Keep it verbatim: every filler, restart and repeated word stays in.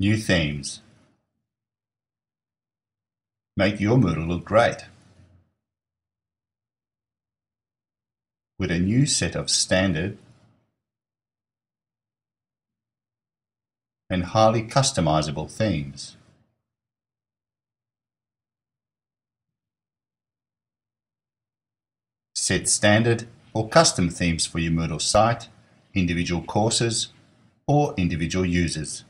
New themes. Make your Moodle look great with a new set of standard and highly customizable themes. Set standard or custom themes for your Moodle site, individual courses, or individual users.